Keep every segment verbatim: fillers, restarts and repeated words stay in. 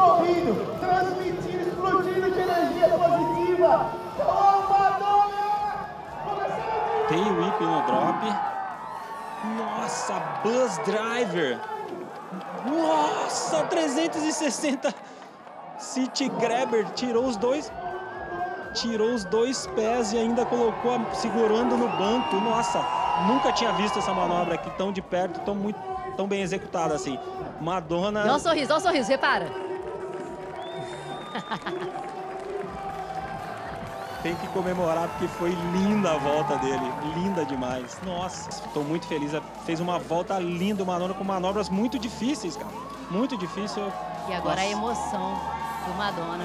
sorrindo, transmitindo, explodindo de energia positiva. Oh, Madona! Tem o Whippy no drop. Nossa, Buzz Driver. Nossa, trezentos e sessenta. City Grabber tirou os dois. Tirou os dois pés e ainda colocou a, segurando no banco. Nossa, nunca tinha visto essa manobra aqui tão de perto, tão, muito, tão bem executada assim. Madona... Dá um sorriso, dá um sorriso, repara. Tem que comemorar porque foi linda a volta dele. Linda demais. Nossa, estou muito feliz. Fez uma volta linda, Madona, com manobras muito difíceis, cara. Muito difícil. E agora Nossa. A emoção do Madona.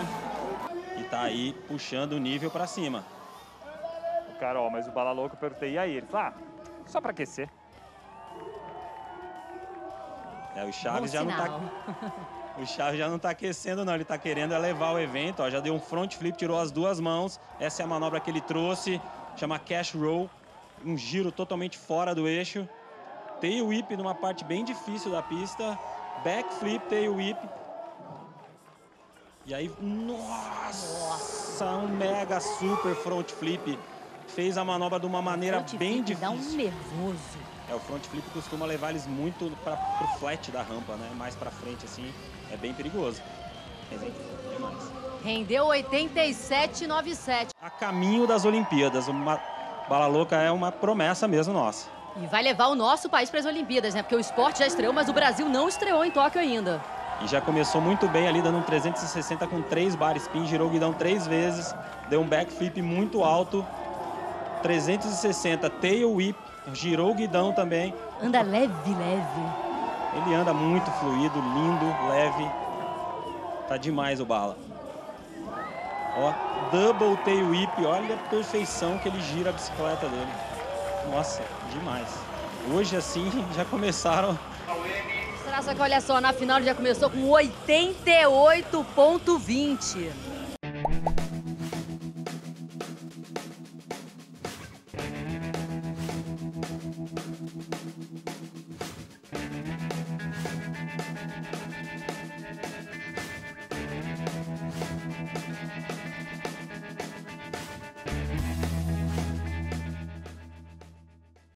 Tá aí puxando o nível pra cima. Carol, mas o Bala Loka perguntei, e aí? Ele falou, ah, só pra aquecer. É, o Chaves já não tá... O Chaves já não tá aquecendo, não. Ele tá querendo é levar o evento, ó. Já deu um front flip, tirou as duas mãos. Essa é a manobra que ele trouxe. Chama Cash Roll. Um giro totalmente fora do eixo. Tail Whip numa parte bem difícil da pista. Back flip, Tail Whip. E aí, nossa, um mega super front flip. Fez a manobra de uma maneira bem difícil. Dá um nervoso. É, o front flip costuma levar eles muito para pro flat da rampa, né? Mais para frente, assim, é bem perigoso. É bem demais. Rendeu oitenta e sete vírgula noventa e sete. A caminho das Olimpíadas. Uma Bala Loka é uma promessa mesmo nossa. E vai levar o nosso país para as Olimpíadas, né? Porque o esporte já estreou, mas o Brasil não estreou em Tóquio ainda. E já começou muito bem ali, dando um trezentos e sessenta com três bar spin, girou o guidão três vezes, deu um back flip muito alto, trezentos e sessenta, tail whip, girou o guidão também. Anda leve, leve. Ele anda muito fluido, lindo, leve. Tá demais o Bala. Ó, double tail whip, olha a perfeição que ele gira a bicicleta dele. Nossa, demais. Hoje assim já começaram... Só que olha só, na final ele já começou com oitenta e oito vírgula vinte.